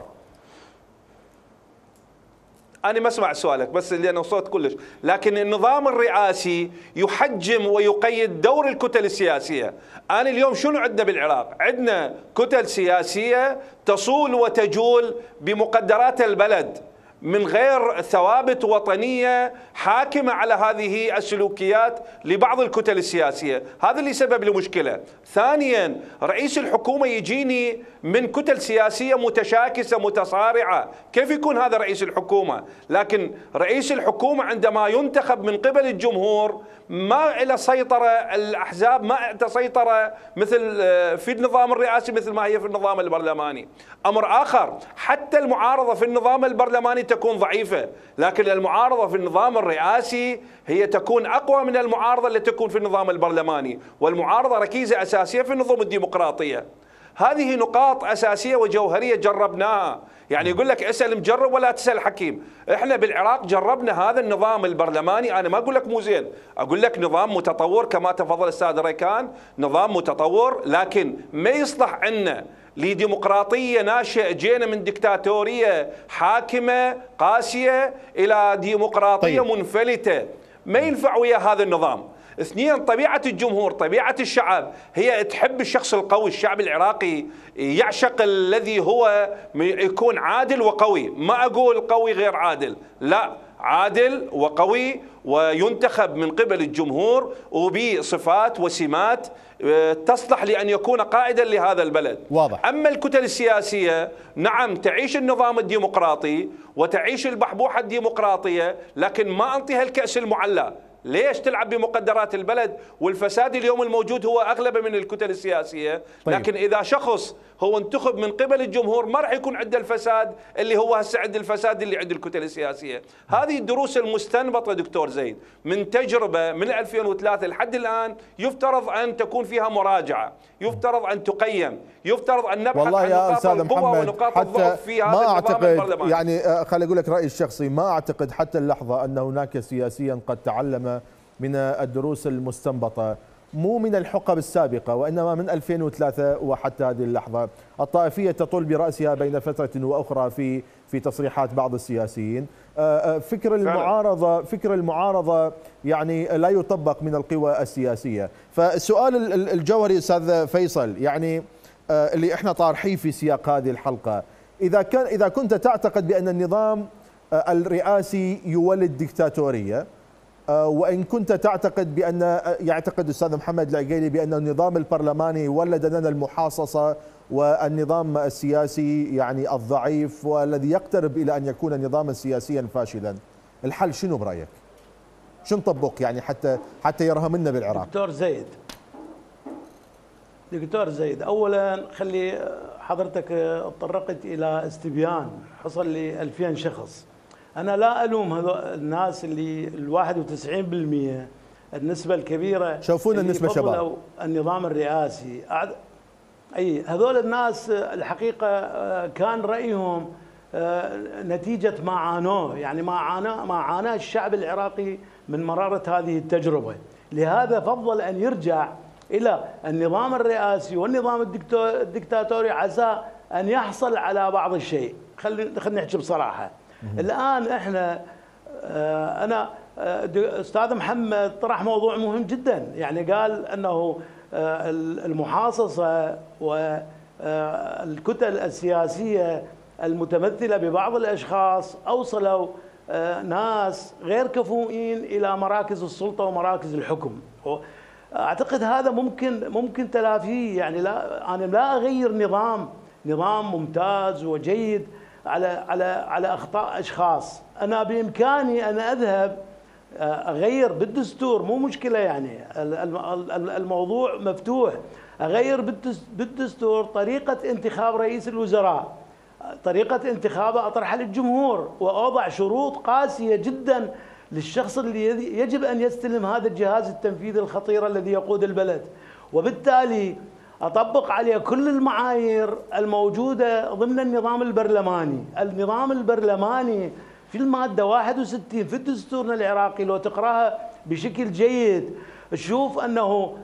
أنا ما أسمع سؤالك بس لأنه صوت كلش. لكن النظام الرئاسي يحجم ويقيد دور الكتل السياسية. أنا اليوم شنو عندنا بالعراق؟ عندنا كتل سياسية تصول وتجول بمقدرات البلد من غير ثوابت وطنية حاكمة على هذه السلوكيات لبعض الكتل السياسية. هذا اللي سبب المشكلة. ثانيا رئيس الحكومة يجيني من كتل سياسية متشاكسة متصارعة، كيف يكون هذا رئيس الحكومة؟ لكن رئيس الحكومة عندما ينتخب من قبل الجمهور ما إلى سيطرة، الأحزاب ما تسيطرة مثل في النظام الرئاسي مثل ما هي في النظام البرلماني. أمر آخر حتى المعارضة في النظام البرلماني تكون ضعيفة، لكن المعارضة في النظام الرئاسي هي تكون أقوى من المعارضة التي تكون في النظام البرلماني، والمعارضة ركيزة أساسية في النظم الديمقراطية. هذه نقاط أساسية وجوهرية جربناها. يعني يقول لك اسأل مجرب ولا تسأل حكيم. احنا بالعراق جربنا هذا النظام البرلماني. انا ما اقول لك مو زين، اقول لك نظام متطور كما تفضل الاستاذ ريكان، نظام متطور لكن ما يصلح عندنا لديمقراطية ناشئة. جينا من دكتاتورية حاكمة قاسية إلى ديمقراطية طيب. منفلتة، ما ينفع ويا هذا النظام. اثنين طبيعة الجمهور، طبيعة الشعب هي تحب الشخص القوي. الشعب العراقي يعشق الذي هو يكون عادل وقوي. ما أقول قوي غير عادل، لا، عادل وقوي وينتخب من قبل الجمهور وبصفات وسمات تصلح لأن يكون قائدا لهذا البلد. واضح. أما الكتل السياسية نعم تعيش النظام الديمقراطي وتعيش البحبوحة الديمقراطية، لكن ما أنطيها الكأس المعلى. ليش تلعب بمقدرات البلد؟ والفساد اليوم الموجود هو أغلب من الكتل السياسية. طيب. لكن إذا شخص هو انتخب من قبل الجمهور ما راح يكون عند الفساد اللي هو هسه عند الفساد اللي عند الكتل السياسية. هذه الدروس المستنبطة دكتور زيد من تجربة من ألفين وثلاثة لحد الآن يفترض أن تكون فيها مراجعة، يفترض أن تقيم، يفترض أن نبحث والله عن يا نقاط القوة ونقاط الضعف في هذا النظام البرلماني. يعني خلي أقول لك رأيي الشخصي، ما أعتقد حتى اللحظة أن هناك سياسيا قد تعلم من الدروس المستنبطة مو من الحقب السابقة وإنما من ألفين وثلاثة وحتى هذه اللحظة. الطائفية تطل برأسها بين فترة وأخرى في في تصريحات بعض السياسيين. فكر المعارضة فكر المعارضة يعني لا يطبق من القوى السياسية. فالسؤال الجوهري أستاذ فيصل يعني اللي احنا طارحيه في سياق هذه الحلقة، إذا كان إذا كنت تعتقد بأن النظام الرئاسي يولد ديكتاتورية، وإن كنت تعتقد بأن يعتقد أستاذ محمد العقيلي بأن النظام البرلماني ولد لنا المحاصصة والنظام السياسي يعني الضعيف والذي يقترب إلى أن يكون نظاما سياسيا فاشلا، الحل شنو برأيك؟ شنو نطبق يعني حتى حتى يرهمنا بالعراق؟ دكتور زيد دكتور زيد أولا خلي حضرتك اتطرقت إلى استبيان حصل لي ألفين شخص. أنا لا ألوم هذول الناس اللي ال واحد وتسعين بالمئة النسبة الكبيرة شوفونا النسبة شباب النظام الرئاسي أي هذول الناس الحقيقة كان رأيهم نتيجة ما عانوه، يعني ما عاناه ما عاناه الشعب العراقي من مرارة هذه التجربة، لهذا فضل أن يرجع إلى النظام الرئاسي والنظام الدكتاتوري عسى أن يحصل على بعض الشيء. خلينا خلينا نحكي بصراحة. الآن احنا أنا أستاذ محمد طرح موضوع مهم جدا، يعني قال أنه المحاصصة والكتل السياسية المتمثلة ببعض الأشخاص أوصلوا ناس غير كفؤين إلى مراكز السلطة ومراكز الحكم. أعتقد هذا ممكن ممكن تلافيه، يعني لا أنا لا أغير نظام نظام ممتاز وجيد على على على أخطاء أشخاص. أنا بإمكاني أن أذهب أغير بالدستور، مو مشكلة، يعني الموضوع مفتوح. أغير بالدستور طريقة انتخاب رئيس الوزراء، طريقة انتخابه أطرحها للجمهور وأوضع شروط قاسية جدا للشخص اللي يجب أن يستلم هذا الجهاز التنفيذي الخطير الذي يقود البلد، وبالتالي أطبق عليه كل المعايير الموجودة ضمن النظام البرلماني. النظام البرلماني في المادة واحد وستين في دستورنا العراقي لو تقراها بشكل جيد تشوف أنه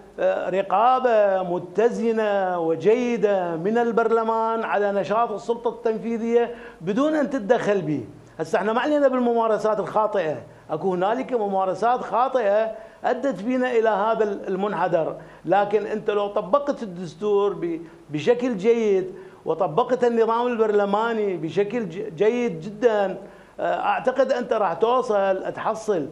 رقابة متزنة وجيدة من البرلمان على نشاط السلطة التنفيذية بدون أن تتدخل به. هسه احنا ما علينا بالممارسات الخاطئة، اكو هنالك ممارسات خاطئة أدت بنا إلى هذا المنحدر، لكن أنت لو طبقت الدستور بشكل جيد وطبقت النظام البرلماني بشكل جيد جدا أعتقد أنت راح توصل تحصل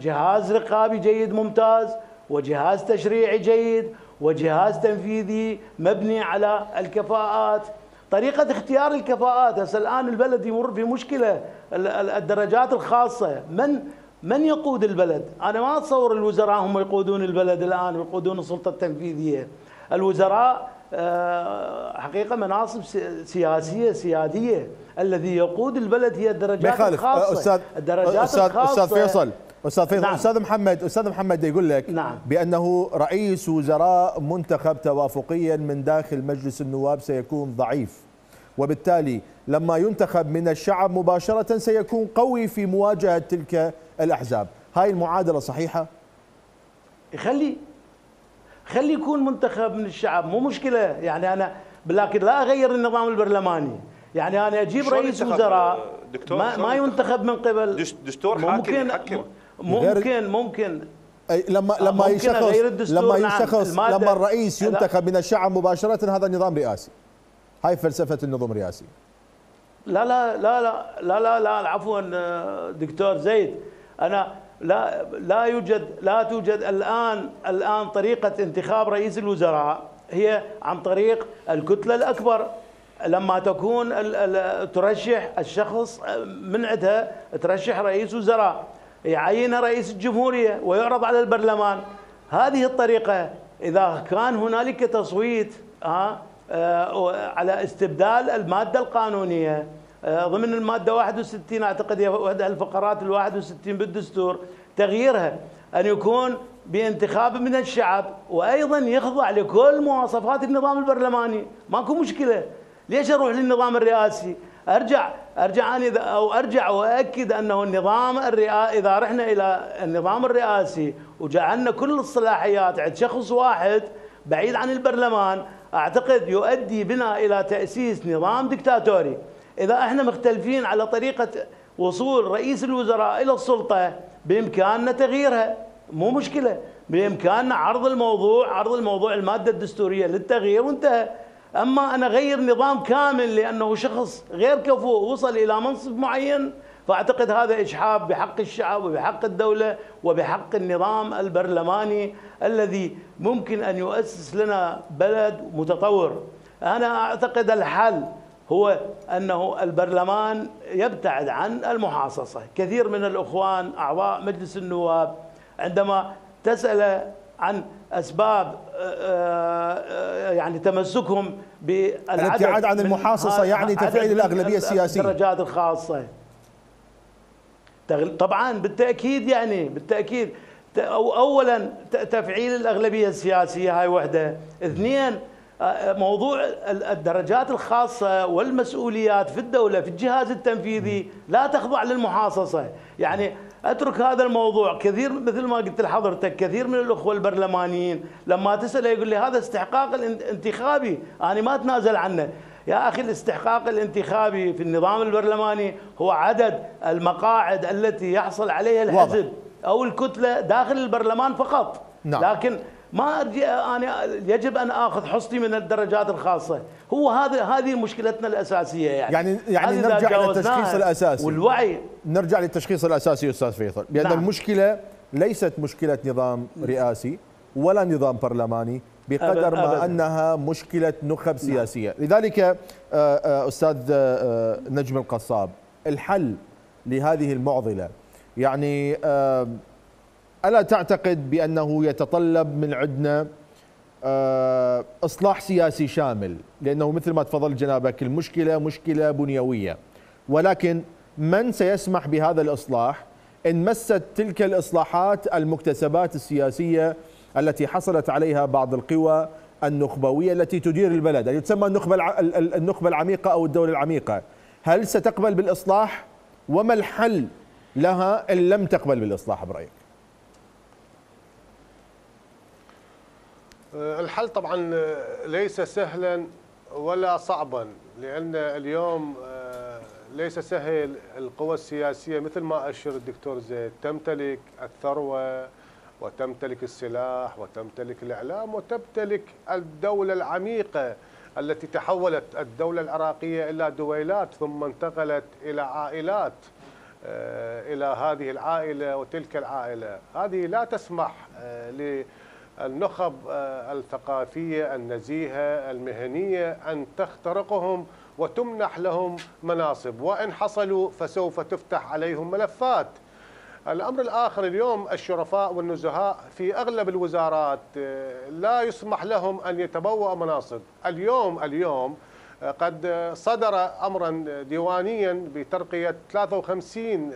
جهاز رقابي جيد ممتاز وجهاز تشريعي جيد وجهاز تنفيذي مبني على الكفاءات. طريقة اختيار الكفاءات، هسه الآن البلد يمر بمشكلة الدرجات الخاصة، من من يقود البلد؟ أنا ما أتصور الوزراء هم يقودون البلد الآن ويقودون السلطة التنفيذية. الوزراء حقيقة مناصب سياسية سيادية، الذي يقود البلد هي الدرجات الخاصة. أستاذ الدرجات أستاذ الخاصة أستاذ فيصل أستاذ فيصل نعم. أستاذ محمد أستاذ محمد يقول لك نعم. بأنه رئيس وزراء منتخب توافقيا من داخل مجلس النواب سيكون ضعيف، وبالتالي لما ينتخب من الشعب مباشرة سيكون قوي في مواجهة تلك الأحزاب. هاي المعادلة صحيحة؟ خلي خلي يكون منتخب من الشعب، مو مشكلة، يعني أنا لكن لا أغير النظام البرلماني. يعني أنا أجيب رئيس وزراء ما, ما ينتخب من قبل دستور ممكن حاكم. ممكن ممكن أي لما لما يشخص لما يشخص نعم لما الرئيس ينتخب من الشعب مباشرة هذا النظام رئاسي. هاي فلسفة النظام الرئاسي. لا لا لا لا لا لا, لا عفوا دكتور زيد، أنا لا لا يوجد لا توجد الآن الآن طريقة انتخاب رئيس الوزراء هي عن طريق الكتلة الأكبر. لما تكون ترشح الشخص من عندها ترشح رئيس وزراء، يعينه رئيس الجمهورية ويعرض على البرلمان. هذه الطريقة إذا كان هنالك تصويت ها على استبدال المادة القانونية ضمن المادة واحد وستين، أعتقد هي وحدة الفقرات الواحد وستين بالدستور، تغييرها أن يكون بانتخاب من الشعب وأيضا يخضع لكل مواصفات النظام البرلماني. ماكو مشكلة، ليش أروح للنظام الرئاسي؟ ارجع ارجع او ارجع واكد انه النظام الرئاسي، اذا رحنا الى النظام الرئاسي وجعلنا كل الصلاحيات عند شخص واحد بعيد عن البرلمان، اعتقد يؤدي بنا الى تاسيس نظام دكتاتوري. اذا احنا مختلفين على طريقه وصول رئيس الوزراء الى السلطه بامكاننا تغييرها، مو مشكله، بامكاننا عرض الموضوع، عرض الموضوع الماده الدستوريه للتغيير وانتهى. اما انا غير نظام كامل لانه شخص غير كفؤ وصل الى منصب معين، فاعتقد هذا اجحاف بحق الشعب وبحق الدوله وبحق النظام البرلماني الذي ممكن ان يؤسس لنا بلد متطور. انا اعتقد الحل هو انه البرلمان يبتعد عن المحاصصه. كثير من الاخوان اعضاء مجلس النواب عندما تسأل عن اسباب يعني تمسكهم بالعدد، الابتعاد عن المحاصصه يعني تفعيل الاغلبيه السياسيه، الدرجات الخاصه، طبعا بالتاكيد، يعني بالتاكيد أو اولا تفعيل الاغلبيه السياسيه، هاي وحده. اثنين، موضوع الدرجات الخاصة والمسؤوليات في الدولة في الجهاز التنفيذي لا تخضع للمحاصصة. يعني أترك هذا الموضوع. كثير مثل ما قلت لحضرتك، كثير من الأخوة البرلمانيين لما تسأله يقول لي هذا استحقاق الانتخابي، أنا ما أتنازل عنه. يا أخي، الاستحقاق الانتخابي في النظام البرلماني هو عدد المقاعد التي يحصل عليها الحزب أو الكتلة داخل البرلمان فقط. نعم. لكن ما أرجع، أنا يجب أن آخذ حصتي من الدرجات الخاصة. هو هذا، هذه مشكلتنا الأساسية. يعني يعني, يعني نرجع للتشخيص الأساسي والوعي. نرجع للتشخيص الأساسي أستاذ فيصل، لأن نعم. المشكلة ليست مشكلة نظام رئاسي ولا نظام برلماني بقدر أبد ما أبد. أنها مشكلة نخب سياسية. نعم. لذلك أستاذ نجم القصاب، الحل لهذه المعضلة يعني ألا تعتقد بأنه يتطلب من عندنا إصلاح سياسي شامل؟ لأنه مثل ما تفضل جنابك، المشكلة مشكلة بنيوية، ولكن من سيسمح بهذا الإصلاح إن مست تلك الإصلاحات المكتسبات السياسية التي حصلت عليها بعض القوى النخبوية التي تدير البلد، التي تسمى النخبة العميقة أو الدولة العميقة؟ هل ستقبل بالإصلاح؟ وما الحل لها إن لم تقبل بالإصلاح برأيك؟ الحل طبعا ليس سهلا ولا صعبا، لأن اليوم ليس سهل. القوى السياسية مثل ما أشير الدكتور زيد تمتلك الثروة وتمتلك السلاح وتمتلك الإعلام وتمتلك الدولة العميقة التي تحولت الدولة العراقية إلى دويلات، ثم انتقلت إلى عائلات، إلى هذه العائلة وتلك العائلة. هذه لا تسمح ل النخب الثقافية النزيهة المهنية أن تخترقهم وتمنح لهم مناصب، وإن حصلوا فسوف تفتح عليهم ملفات. الأمر الآخر، اليوم الشرفاء والنزهاء في أغلب الوزارات لا يسمح لهم أن يتبوأ مناصب. اليوم اليوم قد صدر أمرا ديوانيا بترقية ثلاثة وخمسين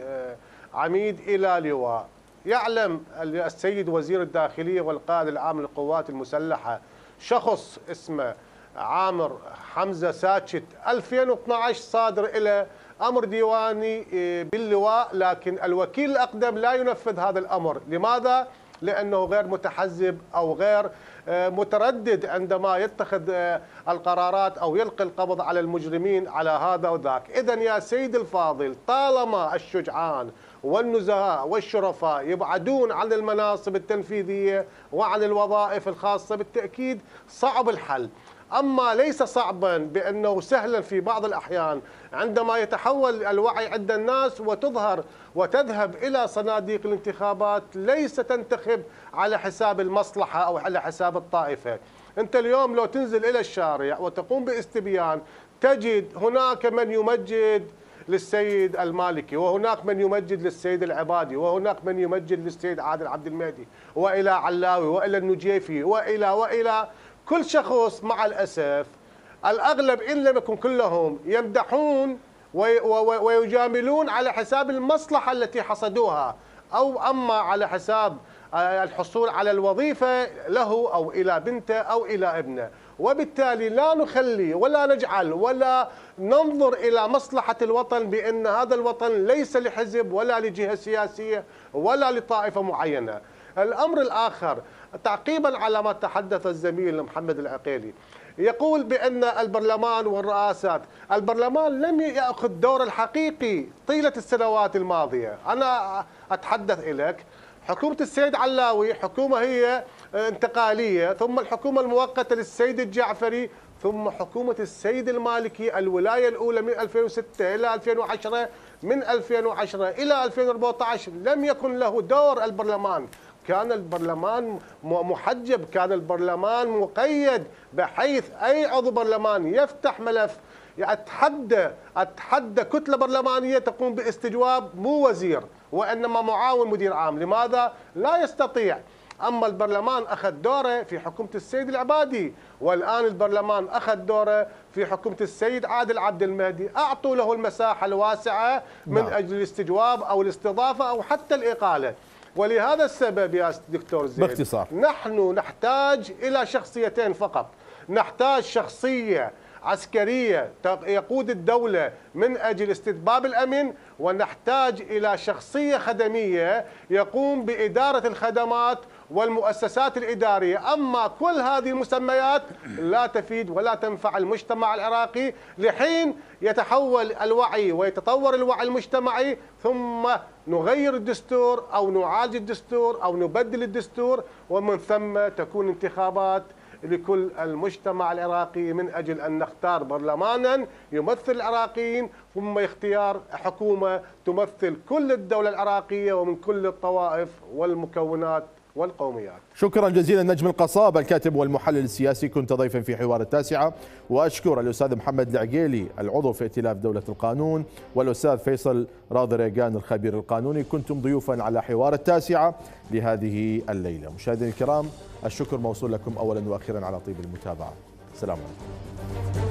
عميد إلى لواء. يعلم السيد وزير الداخلية والقائد العام للقوات المسلحة شخص اسمه عامر حمزه ساكت ألفين واثنعش صادر إلى أمر ديواني باللواء، لكن الوكيل الأقدم لا ينفذ هذا الأمر. لماذا؟ لأنه غير متحزب أو غير متردد عندما يتخذ القرارات أو يلقي القبض على المجرمين على هذا وذاك. إذن يا سيد الفاضل، طالما الشجعان والنزهاء والشرفاء يبعدون عن المناصب التنفيذية وعن الوظائف الخاصة، بالتأكيد صعب الحل. أما ليس صعبا بأنه سهلا في بعض الأحيان، عندما يتحول الوعي عند الناس وتظهر وتذهب إلى صناديق الانتخابات ليس تنتخب على حساب المصلحة أو على حساب الطائفة. أنت اليوم لو تنزل إلى الشارع وتقوم باستبيان تجد هناك من يمجد للسيد المالكي، وهناك من يمجد للسيد العبادي، وهناك من يمجد للسيد عادل عبد المهدي، وإلى علاوي، وإلى النجيفي، وإلى وإلى كل شخص. مع الأسف الأغلب إن لم يكن كلهم يمدحون ويجاملون على حساب المصلحة التي حصدوها، أو أما على حساب الحصول على الوظيفة له أو إلى بنته أو إلى ابنه. وبالتالي لا نخلي ولا نجعل ولا ننظر إلى مصلحة الوطن بأن هذا الوطن ليس لحزب ولا لجهة سياسية ولا لطائفة معينة. الأمر الآخر تعقيبا على ما تحدث الزميل محمد العقيلي يقول بأن البرلمان والرئاسات، البرلمان لم يأخذ دور الحقيقي طيلة السنوات الماضية. أنا أتحدث إليك حكومة السيد علاوي، حكومة هي انتقالية، ثم الحكومة المؤقتة للسيد الجعفري، ثم حكومة السيد المالكي الولاية الأولى من ألفين وستة إلى ألفين وعشرة، من ألفين وعشرة إلى ألفين وأربعة عشر لم يكن له دور البرلمان. كان البرلمان محجب، كان البرلمان مقيد بحيث أي عضو برلمان يفتح ملف، أتحدى أتحدى كتلة برلمانية تقوم باستجواب مو وزير وإنما معاون مدير عام. لماذا؟ لا يستطيع. أما البرلمان أخذ دوره في حكومة السيد العبادي، والآن البرلمان أخذ دوره في حكومة السيد عادل عبد المهدي. أعطوا له المساحة الواسعة من لا. أجل الاستجواب أو الاستضافة أو حتى الإقالة. ولهذا السبب يا دكتور زيد باختصار، نحن نحتاج إلى شخصيتين فقط. نحتاج شخصية عسكرية يقود الدولة من أجل استتباب الأمن، ونحتاج إلى شخصية خدمية يقوم بإدارة الخدمات والمؤسسات الإدارية. أما كل هذه المسميات لا تفيد ولا تنفع المجتمع العراقي لحين يتحول الوعي ويتطور الوعي المجتمعي، ثم نغير الدستور أو نعالج الدستور أو نبدل الدستور، ومن ثم تكون انتخابات لكل المجتمع العراقي من أجل أن نختار برلمانا يمثل العراقيين، ثم اختيار حكومة تمثل كل الدولة العراقية ومن كل الطوائف والمكونات والقوميات. شكرا جزيلا نجم القصاب الكاتب والمحلل السياسي، كنت ضيفا في حوار التاسعة. وأشكر الأستاذ محمد العقيلي العضو في ائتلاف دولة القانون، والأستاذ فيصل رادريغان الخبير القانوني، كنتم ضيوفا على حوار التاسعة لهذه الليلة. مشاهدينا الكرام الشكر موصول لكم أولا وأخيرا على طيب المتابعة. السلام عليكم.